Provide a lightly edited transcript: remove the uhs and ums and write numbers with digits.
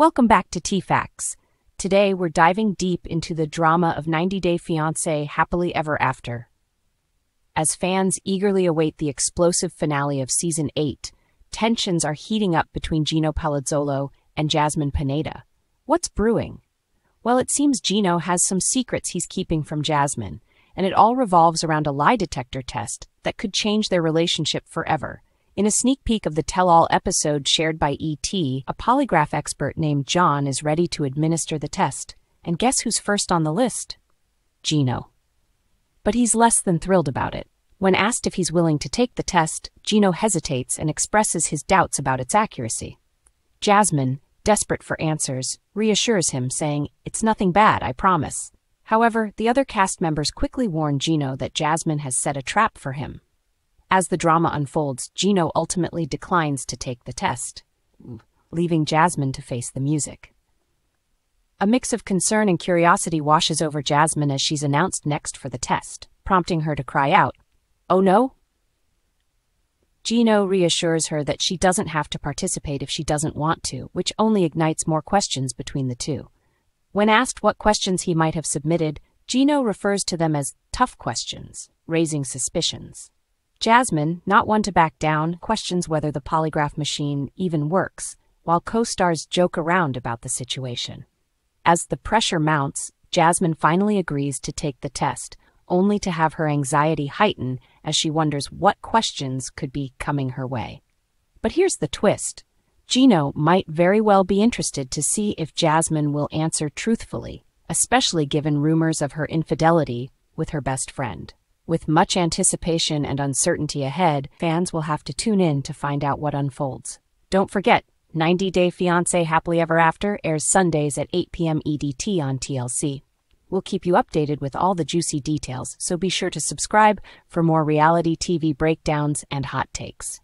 Welcome back to TFacts. Today we're diving deep into the drama of 90 Day Fiancé Happily Ever After. As fans eagerly await the explosive finale of Season 8, tensions are heating up between Gino Palazzolo and Jasmine Pineda. What's brewing? Well, it seems Gino has some secrets he's keeping from Jasmine, and it all revolves around a lie detector test that could change their relationship forever. In a sneak peek of the tell-all episode shared by E.T., a polygraph expert named John is ready to administer the test. And guess who's first on the list? Gino. But he's less than thrilled about it. When asked if he's willing to take the test, Gino hesitates and expresses his doubts about its accuracy. Jasmine, desperate for answers, reassures him, saying, "It's nothing bad, I promise." However, the other cast members quickly warn Gino that Jasmine has set a trap for him. As the drama unfolds, Gino ultimately declines to take the test, leaving Jasmine to face the music. A mix of concern and curiosity washes over Jasmine as she's announced next for the test, prompting her to cry out, "Oh no?" Gino reassures her that she doesn't have to participate if she doesn't want to, which only ignites more questions between the two. When asked what questions he might have submitted, Gino refers to them as tough questions, raising suspicions. Jasmine, not one to back down, questions whether the polygraph machine even works, while co-stars joke around about the situation. As the pressure mounts, Jasmine finally agrees to take the test, only to have her anxiety heighten as she wonders what questions could be coming her way. But here's the twist. Gino might very well be interested to see if Jasmine will answer truthfully, especially given rumors of her infidelity with her best friend. With much anticipation and uncertainty ahead, fans will have to tune in to find out what unfolds. Don't forget, 90 Day Fiancé Happily Ever After airs Sundays at 8 p.m. EDT on TLC. We'll keep you updated with all the juicy details, so be sure to subscribe for more reality TV breakdowns and hot takes.